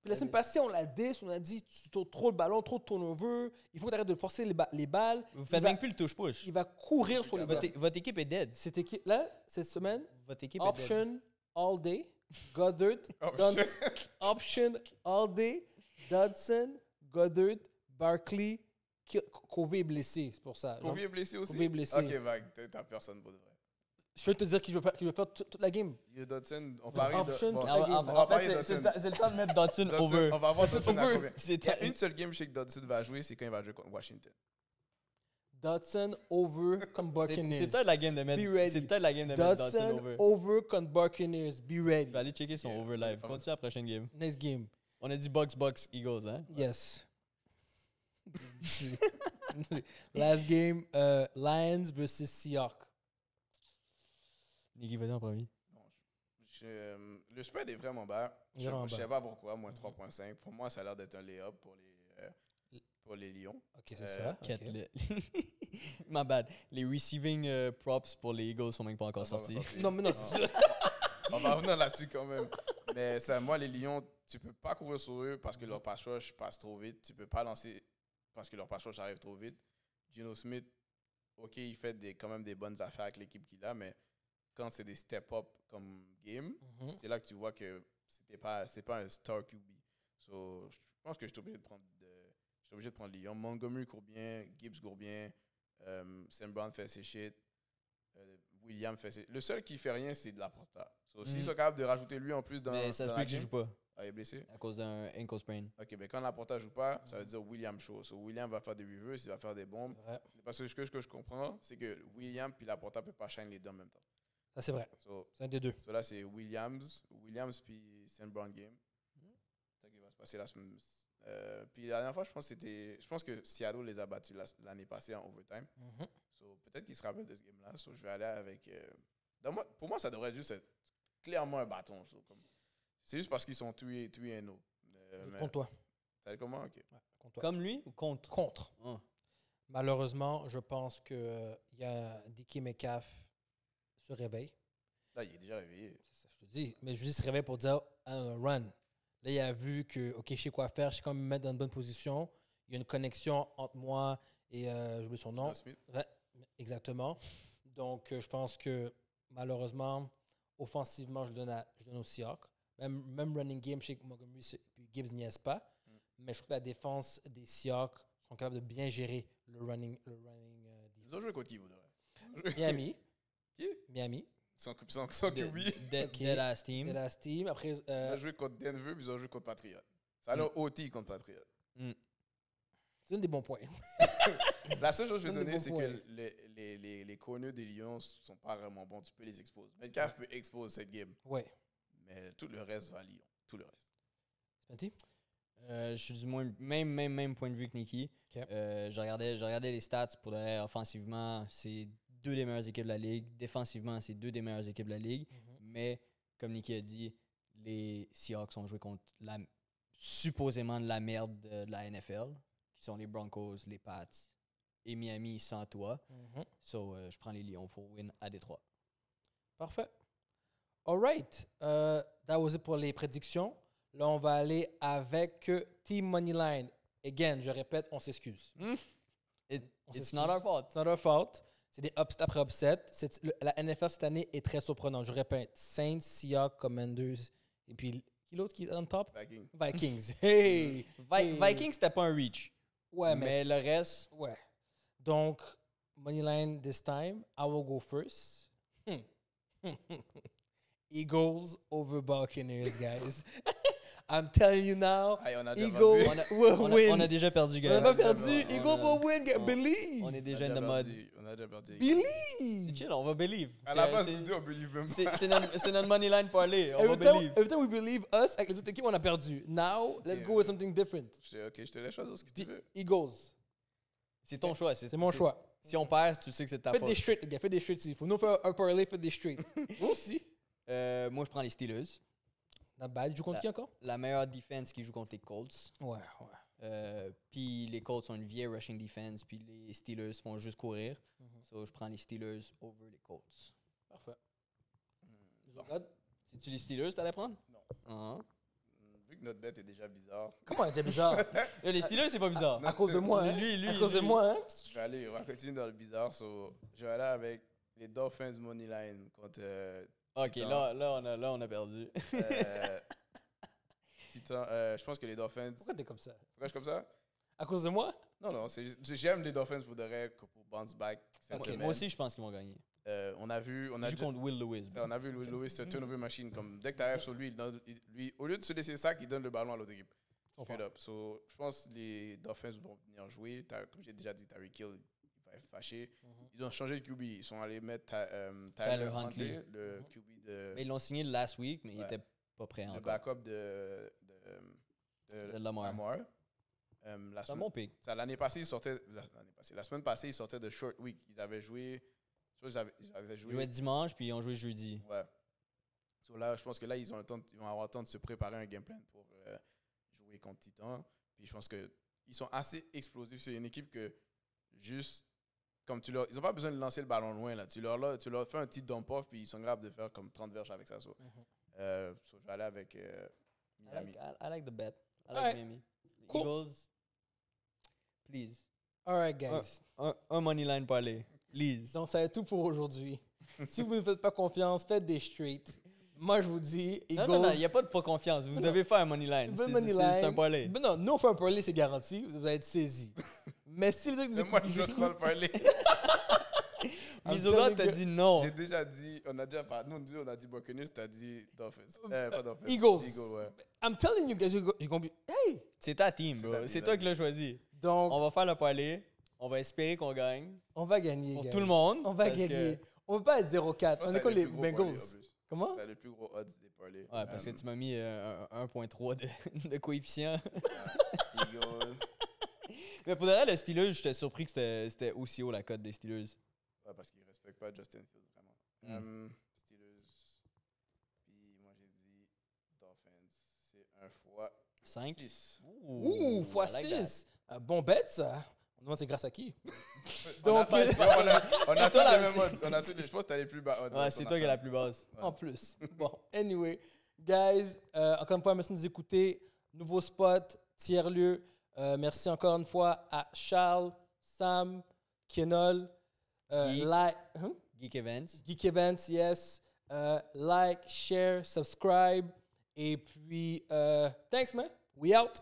Puis la semaine passée, on l'a dit, tu tournes trop le ballon, trop de turnover, il faut que tu arrêtes de forcer les balles. Vous faites même plus le touche-push. Il va courir sur les gars. Votre équipe est dead. Cette équipe-là, cette semaine, votre équipe option est dead. All day, Goddard, Dodson, option all day, Dodson, Goddard, Barkley, Covey est blessé, c'est pour ça. Covey est blessé aussi? Covey est blessé. Ok, vague, t'as personne pour de vrai. Je veux te dire qu'il veut faire toute la game. Dodson, on parie Dodson. En fait, c'est le temps de mettre Dodson over. On va voir Dodson à combien. Il y a une seule game chez que Dodson va jouer, c'est quand il va jouer contre Washington. Dodson over contre Buccaneers. C'est peut-être la game de mettre Dodson over contre Buccaneers. Be ready. Je vais aller checker son over live. Continue la prochaine game. Next game. On a dit Bucks, Eagles, hein? Yes. Last game, Lions versus Seahawks. Niki, vas-y en premier. Le spread est vraiment bas. Je ne sais pas pourquoi, moins 3.5. Pour moi, ça a l'air d'être un lay-up pour les Lions. OK, c'est ça. Okay. My bad. Les receiving props pour les Eagles sont même pas encore sortis. Non, mais non, c'est ça. On va revenir là-dessus quand même. Mais ça, moi, les Lions, tu peux pas courir sur eux parce que leur pass rush passe trop vite. Tu peux pas lancer parce que leur pass rush arrive trop vite. Geno Smith, OK, il fait quand même des bonnes affaires avec l'équipe qu'il a, mais quand c'est des step-up comme game, c'est là que tu vois que c'est pas un star QB. So, je pense que je suis obligé de prendre Lyon. Montgomery court bien, Gibbs court bien, Sam Brown fait ses shit, Williams fait ses shit. Le seul qui fait rien, c'est de LaPorta. So, s'ils sont capables de rajouter lui en plus dans. Mais ça se peut qu'il joue pas. Ah, il est blessé? À cause d'un ankle sprain. OK, mais quand LaPorta joue pas, ça veut dire Williams show. So, Williams va faire des reverses, il va faire des bombes. Parce que ce que je comprends, c'est que Williams puis LaPorta ne peuvent pas shine les deux en même temps. Ça, c'est vrai. So, c'est un des deux. So, là, c'est Williams puis Sam Brown game. C'est ça qui va se passer la semaine. Puis la dernière fois, je pense que Seattle les a battus l'année passée en overtime. So, peut-être qu'ils se rappellent de ce game-là. So, je vais aller avec... pour moi, ça devrait juste être clairement un bâton. So, c'est juste parce qu'ils sont tués et no. Contre toi. Ça allait comment? Okay. Ouais, contre toi. Comme lui ou contre? Contre. Ah. Malheureusement, je pense qu'il y a Dickie Metcalf se réveille. Là, il est déjà réveillé. C'est ça, je te dis. Mais je lui dis se réveille pour dire un run. Là, il a vu que, OK, je sais quoi faire, je sais comment me mettre dans une bonne position. Il y a une connexion entre moi et, j'oublie son nom. Ouais, exactement. Donc, je pense que, malheureusement, offensivement, je donne au Seahawks. Même running game, je sais que Montgomery et Gibbs n'y est pas. Mais je trouve que la défense des Seahawks sont capables de bien gérer le running defense. Ils ont joué contre qui, vous devez? Miami. Qui? Miami. Sans QB. De la Steam. Après, ils ont joué contre Denver, puis ils ont joué contre Patriot. Ça allait OT contre Patriot. C'est une des bons points. La seule chose que je vais donner, c'est que les corners des Lions sont pas vraiment bons. Tu peux les exposer. Metcalf peut exposer cette game. Oui. Mais tout le reste va à Lyon. Tout le reste. Spenty? Je suis du moins même point de vue que Niki. Okay. Je regardais les stats pour offensivement, c'est deux des meilleures équipes de la Ligue. Défensivement, c'est deux des meilleures équipes de la Ligue. Mais, comme Niki a dit, les Seahawks ont joué contre supposément de la merde de la NFL, qui sont les Broncos, les Pats et Miami sans toi. So, je prends les Lions pour win à Détroit. Parfait. All right. That was it pour les prédictions. Là, on va aller avec Team Moneyline. Again, je répète, on s'excuse. It's not our fault. It's not our fault. C'est des upset après upset. La NFL cette année est très surprenante. Je répète, Saints, Seahawks, Commanders. Et puis, qui l'autre qui est on top? Vikings. Hey! Vikings, c'était pas un reach. Ouais, mais le reste. Ouais. Donc, Moneyline this time. I will go first. Eagles over Buccaneers, guys. I'm telling you now, Eagles will win. On a déjà perdu, guys. Eagles will win. Believe. On est déjà in the mode. On a déjà perdu. Believe. C'est chill, on va believe. À la base, on believe même pas. C'est notre money line parlay. On va believe. Every time we believe us, avec les autres équipes, on a perdu. Now, let's go with something different. OK, je te laisse choisir ce que tu veux. Eagles. C'est ton choix. C'est mon choix. Si on perd, tu sais que c'est ta faute. Faites des straight, les gars. Faites des straight. Il faut nous faire un parlay, faites des straight. Aussi. Moi, je prends les Steelers. La balle, ils jouent contre qui encore? La meilleure défense qui joue contre les Colts. Ouais. Puis les Colts ont une vieille rushing defense, puis les Steelers font juste courir. So, je prends les Steelers over les Colts. Parfait. C'est-tu les Steelers que t'allais prendre? Non. Vu que notre bête est déjà bizarre. Comment elle est déjà bizarre? Les Steelers, c'est pas bizarre. À cause de moi, hein? À cause de moi, hein? On va continuer dans le bizarre. So, je vais aller avec les Dolphins Moneyline contre... OK, là, on a perdu. Titan, je pense que les Dolphins... Pourquoi t'es comme ça? Pourquoi je suis comme ça? À cause de moi? Non, j'aime les Dolphins pour de vrai, pour bounce back. Okay, moi aussi, je pense qu'ils vont gagner. On a vu contre Will Lewis. On a vu Will Lewis, c'est un turnover machine. Comme, dès que t'arrives sur lui, au lieu de se laisser ça, il donne le ballon à l'autre équipe. So, je pense que les Dolphins vont venir jouer. Comme j'ai déjà dit, Tyreek Hill va être fâché. Ils ont changé de QB. Ils sont allés mettre Tyler Huntley, le QB de... Mais ils l'ont signé last week, mais il était pas prêt encore. Le backup de Lamar. C'est un bon pick. L'année passée, ils sortaient... La semaine passée, ils sortaient de short week. Ils avaient joué... Ils jouaient dimanche, puis ils ont joué jeudi. Ouais. So, là, je pense que là, ils vont avoir le temps de se préparer un game plan pour jouer contre Titan. Puis je pense que ils sont assez explosifs. C'est une équipe que juste... Comme tu leur, ils n'ont pas besoin de lancer le ballon loin. Là. Tu leur fais un petit dump-off, puis ils sont capables de faire comme 30 verges avec ça. So, je vais aller avec Miami. I like the bet. I like Miami. Cool. Eagles, please. All right, guys. Un money line parlay, please. Donc, ça va être tout pour aujourd'hui. Si vous ne faites pas confiance, faites des straights. Moi, je vous dis, Eagles... Non, il n'y a pas de pas confiance. Vous devez faire un money line. C'est juste un parlay. Mais non, nous, on fait un parlay, c'est garanti. Vous allez être saisis. Mais si les autres nous écoutent... Moi, je ne veux pas le parlay. Miso God t'a dit non. J'ai déjà dit... On a déjà parlé. Nous, on a dit Buccaneers, t'as dit Dolphins. Pas Dolphins. Eagles. Eagles, ouais. I'm telling you guys, j'ai compris. Hey! C'est ta team, bro. C'est toi qui l'as choisi. Donc... On va faire le parlay. On va espérer qu'on gagne. On va gagner, pour tout le monde. On va gagner. On ne peut pas être 0-4. On est quoi, les Bengals? Comment? C'est le plus gros odds des parlays. Ouais, parce que tu m'as mis 1.3 de coefficient. Eagles. Mais pour le Steelers, j'étais surpris que c'était aussi haut la cote des Steelers. Ouais, parce qu'ils ne respectent pas Justin Fields, vraiment. Steelers. Puis moi, j'ai dit Dolphins. C'est 1 x 5. 6. Ouh, x 6. Bon bet, ça. On demande c'est grâce à qui? Donc, on a tous les mêmes odds. Je pense que t'as les plus bas. Ouais, c'est toi qui as la plus basse. Ouais. En plus. Bon, anyway, guys, encore une fois, merci de nous écouter. Nouveau spot, tiers-lieu. Merci encore une fois à Charles, Sam, Kenol, Geek Events. Geek Events, yes. Like, share, subscribe. Et puis, thanks, man. We out.